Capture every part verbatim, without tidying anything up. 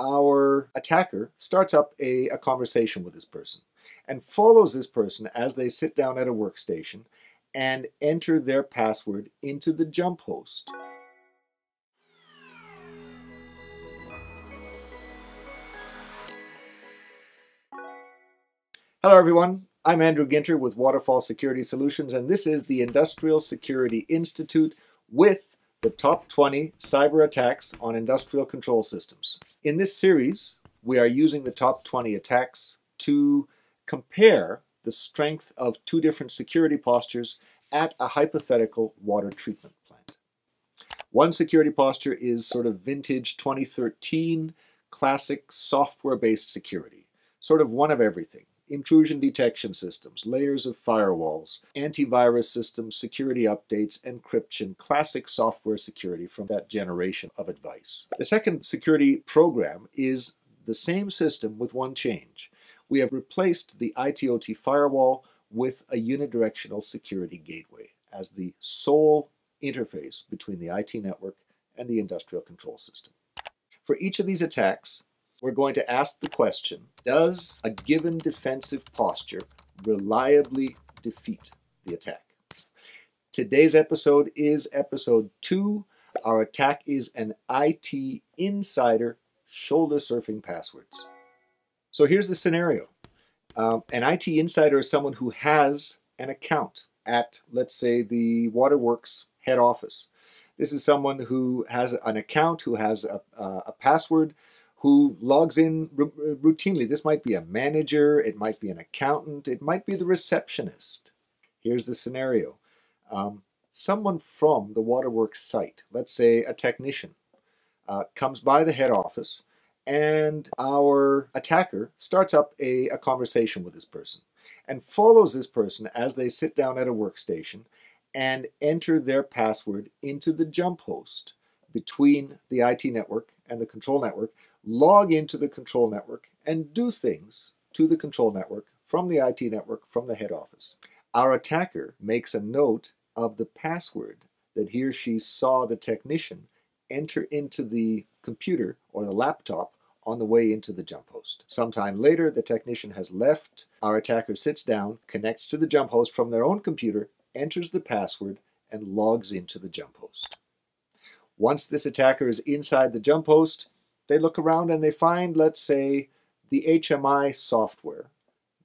our attacker starts up a, a conversation with this person and follows this person as they sit down at a workstation and enter their password into the jump host. Hello everyone, I'm Andrew Ginter with Waterfall Security Solutions, and this is the Industrial Security Institute with the top twenty cyber attacks on industrial control systems. In this series, we are using the top twenty attacks to compare the strength of two different security postures at a hypothetical water treatment plant. One security posture is sort of vintage twenty thirteen classic software-based security, sort of one of everything. Intrusion detection systems, layers of firewalls, antivirus systems, security updates, encryption, classic software security from that generation of advice. The second security program is the same system with one change. We have replaced the I T O T firewall with a unidirectional security gateway as the sole interface between the I T network and the industrial control system. For each of these attacks, we're going to ask the question, does a given defensive posture reliably defeat the attack? Today's episode is episode two. Our attack is an I T Insider shoulder surfing passwords. So here's the scenario. Um, an I T Insider is someone who has an account at, let's say, the Waterworks head office. This is someone who has an account, who has a, uh, a password, who logs in routinely. This might be a manager, it might be an accountant, it might be the receptionist. Here's the scenario. Um, someone from the Waterworks site, let's say a technician, uh, comes by the head office and our attacker starts up a, a conversation with this person and follows this person as they sit down at a workstation and enter their password into the jump host between the I T network and the control network, log into the control network and do things to the control network from the I T network from the head office. Our attacker makes a note of the password that he or she saw the technician enter into the computer or the laptop on the way into the jump host. Sometime later, the technician has left. Our attacker sits down, connects to the jump host from their own computer, enters the password, and logs into the jump host. Once this attacker is inside the jump host, they look around and they find, let's say, the H M I software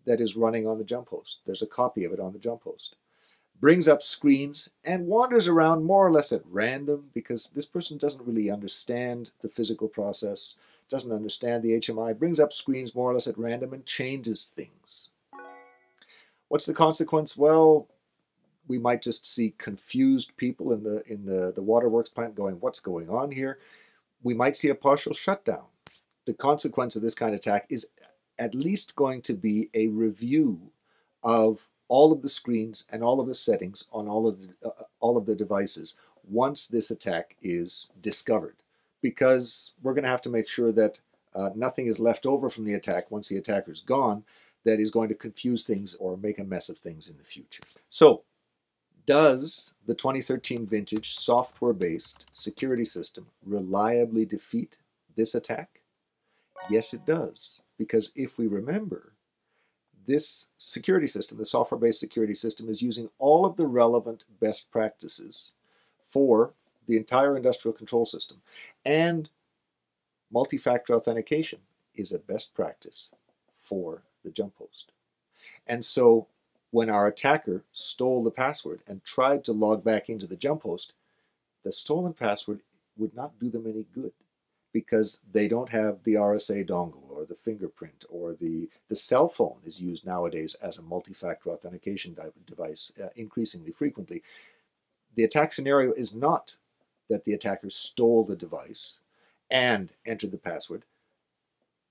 that is running on the jump host. There's a copy of it on the jump host. Brings up screens and wanders around more or less at random because this person doesn't really understand the physical process, doesn't understand the H M I, brings up screens more or less at random and changes things. What's the consequence? Well, we might just see confused people in the, in the, the Waterworks plant going, what's going on here? We might see a partial shutdown. The consequence of this kind of attack is at least going to be a review of all of the screens and all of the settings on all of the, uh, all of the devices once this attack is discovered, because we're going to have to make sure that uh, nothing is left over from the attack once the attacker is gone that is going to confuse things or make a mess of things in the future. So, does the twenty thirteen vintage software-based security system reliably defeat this attack? Yes, it does. Because if we remember, this security system, the software-based security system, is using all of the relevant best practices for the entire industrial control system. And multi-factor authentication is a best practice for the jump host. And so, when our attacker stole the password and tried to log back into the jump host, the stolen password would not do them any good because they don't have the R S A dongle or the fingerprint or the, the cell phone is used nowadays as a multi-factor authentication device uh, increasingly frequently. The attack scenario is not that the attacker stole the device and entered the password.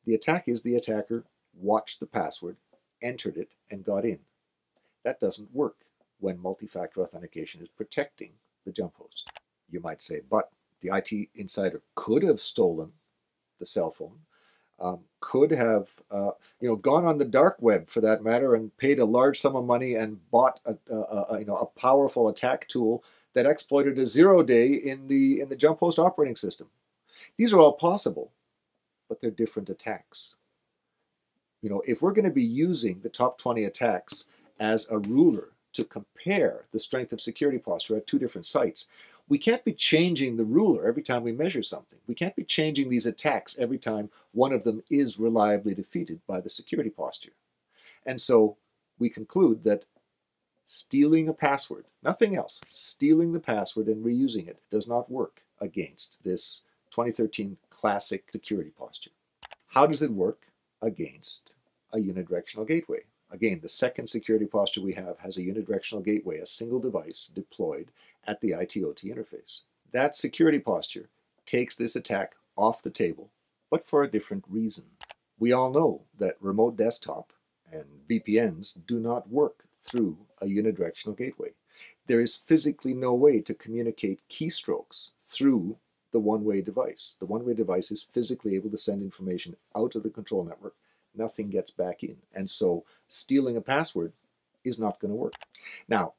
The attack is the attacker watched the password, entered it, and got in. That doesn't work when multi-factor authentication is protecting the jump host. You might say, but the I T Insider could have stolen the cell phone, um, could have uh, you know, gone on the dark web for that matter and paid a large sum of money and bought a, a, a, you know, a powerful attack tool that exploited a zero day in the, in the jump host operating system. These are all possible, but they're different attacks. You know, if we're going to be using the top twenty attacks as a ruler to compare the strength of security posture at two different sites, we can't be changing the ruler every time we measure something. We can't be changing these attacks every time one of them is reliably defeated by the security posture. And so we conclude that stealing a password, nothing else, stealing the password and reusing it does not work against this twenty thirteen classic security posture. How does it work against a unidirectional gateway? Again, the second security posture we have has a unidirectional gateway, a single device deployed at the I T O T interface. That security posture takes this attack off the table, but for a different reason. We all know that remote desktop and V P Ns do not work through a unidirectional gateway. There is physically no way to communicate keystrokes through the one-way device. The one-way device is physically able to send information out of the control network. Nothing gets back in. And so stealing a password is not going to work. Now,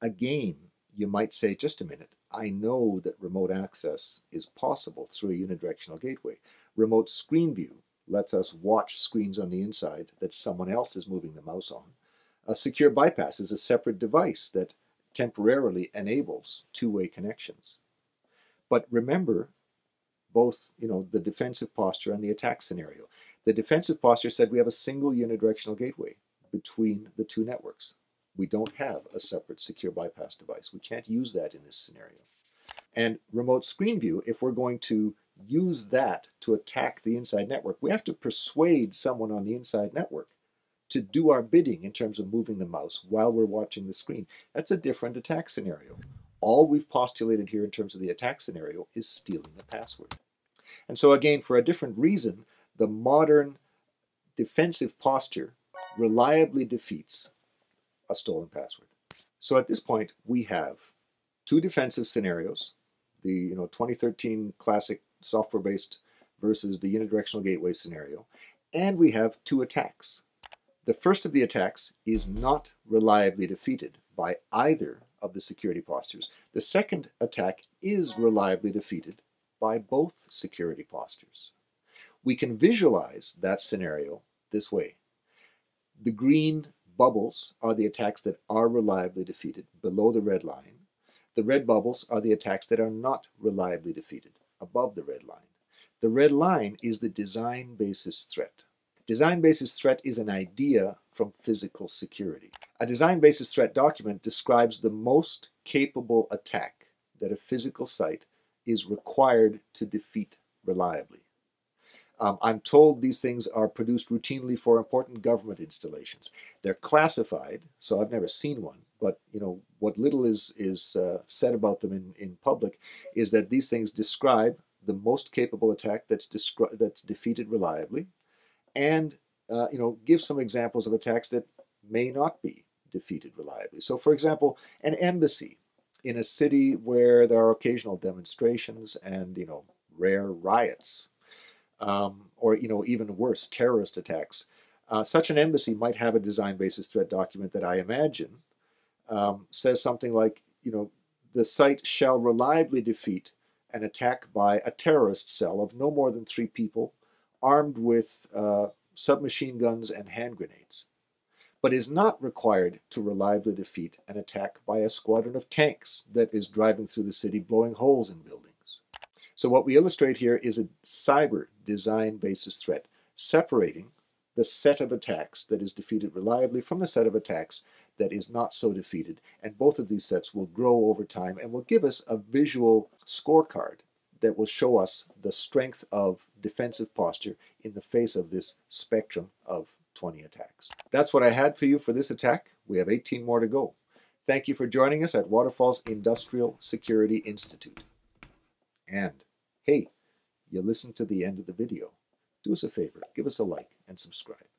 again, you might say, just a minute, I know that remote access is possible through a unidirectional gateway. Remote screen view lets us watch screens on the inside that someone else is moving the mouse on. A secure bypass is a separate device that temporarily enables two-way connections. But remember both, you know, the defensive posture and the attack scenario. The defensive posture said we have a single unidirectional gateway between the two networks. We don't have a separate secure bypass device. We can't use that in this scenario. And remote screen view, if we're going to use that to attack the inside network, we have to persuade someone on the inside network to do our bidding in terms of moving the mouse while we're watching the screen. That's a different attack scenario. All we've postulated here in terms of the attack scenario is stealing the password. And so again, for a different reason, the modern defensive posture reliably defeats a stolen password. So at this point, we have two defensive scenarios, the you know, twenty thirteen classic software-based versus the unidirectional gateway scenario, and we have two attacks. The first of the attacks is not reliably defeated by either of the security postures. The second attack is reliably defeated by both security postures. We can visualize that scenario this way. The green bubbles are the attacks that are reliably defeated below the red line. The red bubbles are the attacks that are not reliably defeated above the red line. The red line is the design basis threat. Design basis threat is an idea from physical security. A design basis threat document describes the most capable attack that a physical site is required to defeat reliably. Um, I'm told these things are produced routinely for important government installations. They're classified, so I've never seen one, but you know what little is, is uh, said about them in, in public is that these things describe the most capable attack that's, that's defeated reliably, and uh, you know, give some examples of attacks that may not be defeated reliably. So for example, an embassy in a city where there are occasional demonstrations and you know, rare riots, um, or you know, even worse, terrorist attacks. Uh, such an embassy might have a design basis threat document that I imagine um, says something like, you know, the site shall reliably defeat an attack by a terrorist cell of no more than three people armed with uh, submachine guns and hand grenades, but is not required to reliably defeat an attack by a squadron of tanks that is driving through the city blowing holes in buildings. So what we illustrate here is a cyber design basis threat, separating the set of attacks that is defeated reliably from the set of attacks that is not so defeated, and both of these sets will grow over time and will give us a visual scorecard that will show us the strength of defensive posture in the face of this spectrum of twenty attacks. That's what I had for you for this attack. We have eighteen more to go. Thank you for joining us at Waterfall's Industrial Security Institute. And hey, you listened to the end of the video. Do us a favor, give us a like and subscribe.